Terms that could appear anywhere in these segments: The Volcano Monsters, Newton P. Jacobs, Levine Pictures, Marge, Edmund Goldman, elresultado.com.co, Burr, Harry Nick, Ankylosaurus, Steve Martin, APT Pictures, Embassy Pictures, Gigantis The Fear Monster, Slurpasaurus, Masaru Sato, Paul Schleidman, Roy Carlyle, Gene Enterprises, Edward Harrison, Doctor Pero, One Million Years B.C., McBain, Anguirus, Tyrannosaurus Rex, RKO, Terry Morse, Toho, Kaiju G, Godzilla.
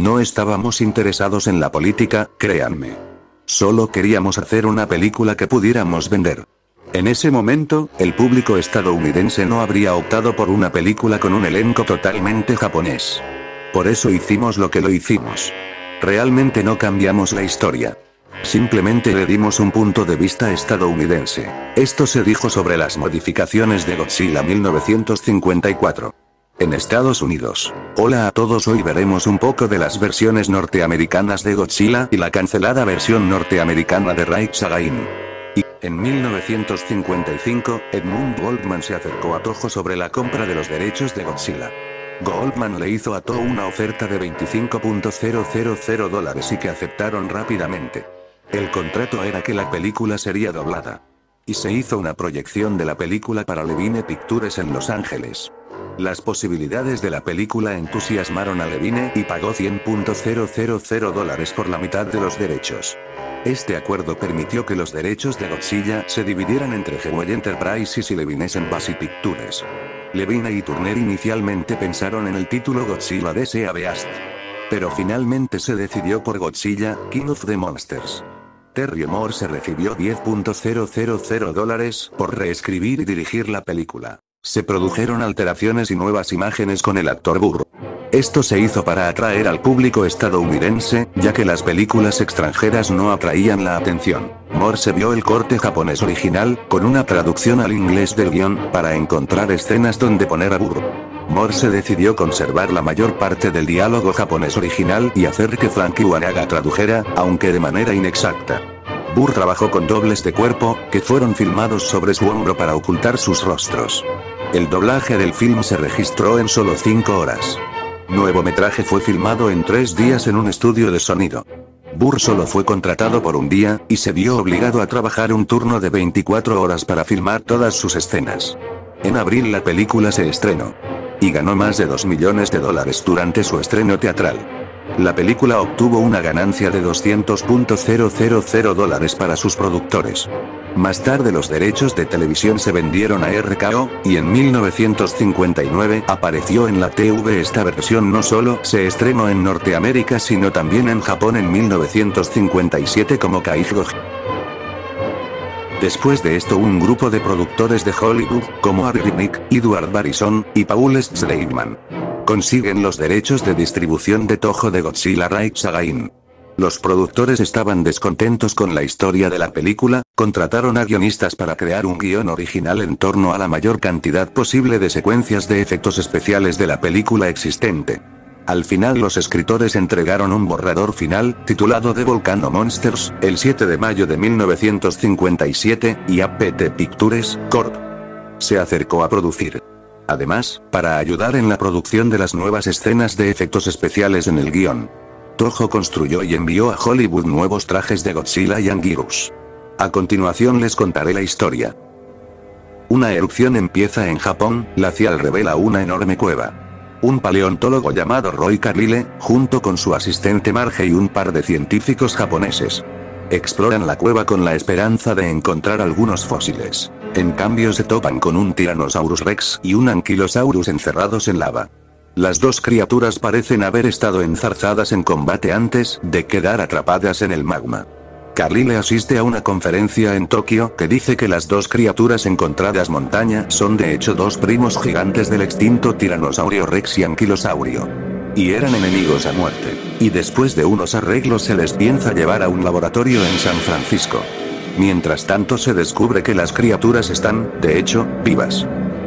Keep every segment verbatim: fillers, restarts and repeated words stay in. No estábamos interesados en la política, créanme. Solo queríamos hacer una película que pudiéramos vender. En ese momento, el público estadounidense no habría optado por una película con un elenco totalmente japonés. Por eso hicimos lo que lo hicimos. Realmente no cambiamos la historia. Simplemente le dimos un punto de vista estadounidense. Esto se dijo sobre las modificaciones de Godzilla mil novecientos cincuenta y cuatro. En Estados Unidos. Hola a todos, hoy veremos un poco de las versiones norteamericanas de Godzilla y la cancelada versión norteamericana de Ray Sagain. Y, en mil novecientos cincuenta y cinco, Edmund Goldman se acercó a Toho sobre la compra de los derechos de Godzilla. Goldman le hizo a Toho una oferta de veinticinco mil dólares y que aceptaron rápidamente. El contrato era que la película sería doblada. Y se hizo una proyección de la película para Levine Pictures en Los Ángeles. Las posibilidades de la película entusiasmaron a Levine y pagó cien mil dólares por la mitad de los derechos. Este acuerdo permitió que los derechos de Godzilla se dividieran entre Gene Enterprises y Levine's Embassy Pictures. Levine y Turner inicialmente pensaron en el título Godzilla versus. Beast. Pero finalmente se decidió por Godzilla, King of the Monsters. Terry Morse recibió diez mil dólares por reescribir y dirigir la película. Se produjeron alteraciones y nuevas imágenes con el actor Burr. Esto se hizo para atraer al público estadounidense, ya que las películas extranjeras no atraían la atención. Morse vio el corte japonés original, con una traducción al inglés del guión, para encontrar escenas donde poner a Burr. Morse decidió conservar la mayor parte del diálogo japonés original y hacer que Frankie Wanaga tradujera, aunque de manera inexacta. Burr trabajó con dobles de cuerpo, que fueron filmados sobre su hombro para ocultar sus rostros. El doblaje del film se registró en solo cinco horas. Nuevo metraje fue filmado en tres días en un estudio de sonido. Burr solo fue contratado por un día, y se vio obligado a trabajar un turno de veinticuatro horas para filmar todas sus escenas. En abril la película se estrenó. Y ganó más de dos millones de dólares durante su estreno teatral. La película obtuvo una ganancia de doscientos mil dólares para sus productores. Más tarde los derechos de televisión se vendieron a R K O, y en mil novecientos cincuenta y nueve apareció en la T V. Esta versión no solo se estrenó en Norteamérica sino también en Japón en mil novecientos cincuenta y siete como Kaiju G. Después de esto un grupo de productores de Hollywood, como Harry Nick, Edward Harrison, y Paul Schleidman, consiguen los derechos de distribución de Toho de Godzilla versus. Again. Los productores estaban descontentos con la historia de la película, contrataron a guionistas para crear un guión original en torno a la mayor cantidad posible de secuencias de efectos especiales de la película existente. Al final los escritores entregaron un borrador final, titulado The Volcano Monsters, el siete de mayo de mil novecientos cincuenta y siete, y A P T Pictures, Corporation se acercó a producir. Además, para ayudar en la producción de las nuevas escenas de efectos especiales en el guión. Toho construyó y envió a Hollywood nuevos trajes de Godzilla y Anguirus. A continuación les contaré la historia. Una erupción empieza en Japón, la cial revela una enorme cueva. Un paleontólogo llamado Roy Carlyle, junto con su asistente Marge y un par de científicos japoneses, exploran la cueva con la esperanza de encontrar algunos fósiles. En cambio se topan con un Tyrannosaurus Rex y un Ankylosaurus encerrados en lava. Las dos criaturas parecen haber estado enzarzadas en combate antes de quedar atrapadas en el magma. Carlyle asiste a una conferencia en Tokio que dice que las dos criaturas encontradas montaña son de hecho dos primos gigantes del extinto tiranosaurio Rex y anquilosaurio. Y eran enemigos a muerte. Y después de unos arreglos se les piensa llevar a un laboratorio en San Francisco. Mientras tanto se descubre que las criaturas están, de hecho, vivas.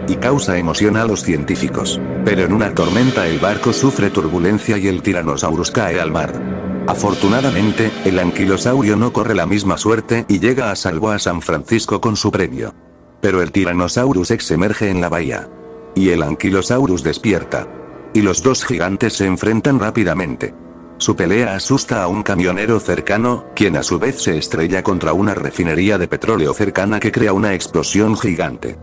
Y causa emoción a los científicos. Pero en una tormenta el barco sufre turbulencia y el Tyrannosaurus cae al mar. Afortunadamente, el anquilosaurio no corre la misma suerte y llega a salvo a San Francisco con su premio. Pero el Tyrannosaurus Rex emerge en la bahía. Y el anquilosaurus despierta. Y los dos gigantes se enfrentan rápidamente. Su pelea asusta a un camionero cercano, quien a su vez se estrella contra una refinería de petróleo cercana que crea una explosión gigante.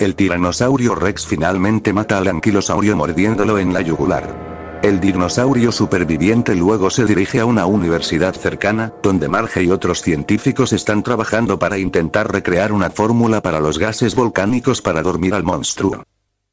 El tiranosaurio Rex finalmente mata al anquilosaurio mordiéndolo en la yugular. El dinosaurio superviviente luego se dirige a una universidad cercana, donde Marge y otros científicos están trabajando para intentar recrear una fórmula para los gases volcánicos para dormir al monstruo.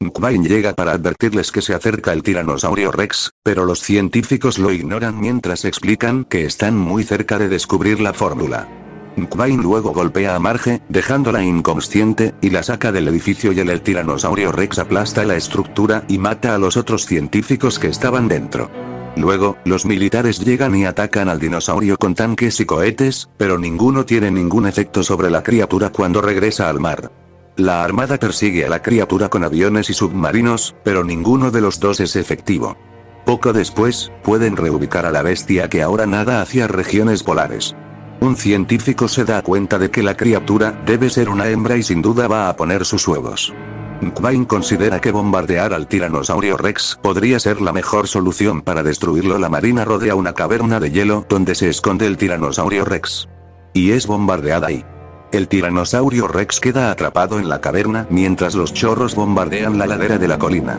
McBain llega para advertirles que se acerca el tiranosaurio Rex, pero los científicos lo ignoran mientras explican que están muy cerca de descubrir la fórmula. McBain luego golpea a Marge, dejándola inconsciente, y la saca del edificio y el, el tiranosaurio Rex aplasta la estructura y mata a los otros científicos que estaban dentro. Luego, los militares llegan y atacan al dinosaurio con tanques y cohetes, pero ninguno tiene ningún efecto sobre la criatura cuando regresa al mar. La armada persigue a la criatura con aviones y submarinos, pero ninguno de los dos es efectivo. Poco después, pueden reubicar a la bestia que ahora nada hacia regiones polares. Un científico se da cuenta de que la criatura debe ser una hembra y sin duda va a poner sus huevos. McBain considera que bombardear al tiranosaurio Rex podría ser la mejor solución para destruirlo. La marina rodea una caverna de hielo donde se esconde el tiranosaurio Rex. Y es bombardeada ahí. El tiranosaurio Rex queda atrapado en la caverna mientras los chorros bombardean la ladera de la colina.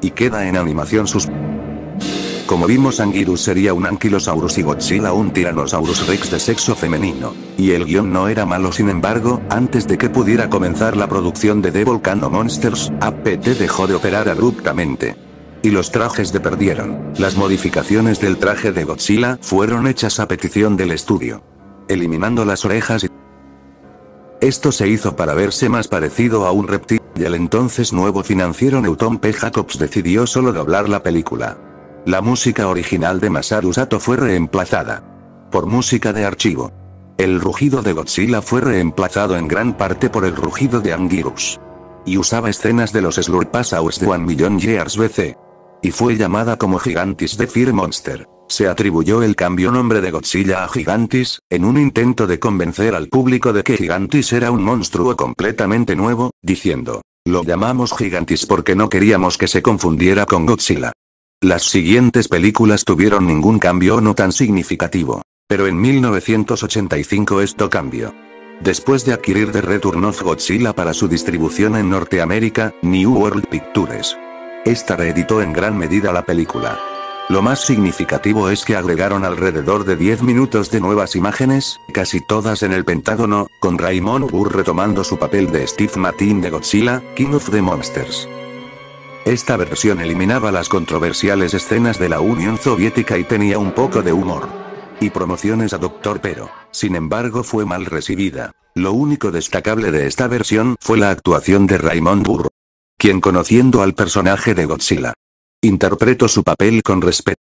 Y queda en animación sus... Como vimos, Anguirus sería un anquilosaurus y Godzilla un tiranosaurus rex de sexo femenino. Y el guión no era malo. Sin embargo, antes de que pudiera comenzar la producción de The Volcano Monsters, A P T dejó de operar abruptamente. Y los trajes se perdieron. Las modificaciones del traje de Godzilla fueron hechas a petición del estudio, eliminando las orejas y... Esto se hizo para verse más parecido a un reptil, y el entonces nuevo financiero Newton P. Jacobs decidió solo doblar la película. La música original de Masaru Sato fue reemplazada por música de archivo. El rugido de Godzilla fue reemplazado en gran parte por el rugido de Anguirus. Y usaba escenas de los Slurpasaurus de One Million Years B C. Y fue llamada como Gigantis The Fear Monster. Se atribuyó el cambio nombre de Godzilla a Gigantis, en un intento de convencer al público de que Gigantis era un monstruo completamente nuevo, diciendo, lo llamamos Gigantis porque no queríamos que se confundiera con Godzilla. Las siguientes películas tuvieron ningún cambio o no tan significativo. Pero en mil novecientos ochenta y cinco esto cambió. Después de adquirir The Return of Godzilla para su distribución en Norteamérica, New World Pictures. Esta reeditó en gran medida la película. Lo más significativo es que agregaron alrededor de diez minutos de nuevas imágenes, casi todas en el Pentágono, con Raymond Burr retomando su papel de Steve Martin de Godzilla, King of the Monsters. Esta versión eliminaba las controversiales escenas de la Unión Soviética y tenía un poco de humor. Y promociones a Doctor Pero. Sin embargo, fue mal recibida. Lo único destacable de esta versión fue la actuación de Raymond Burr, quien, conociendo al personaje de Godzilla, interpretó su papel con respeto.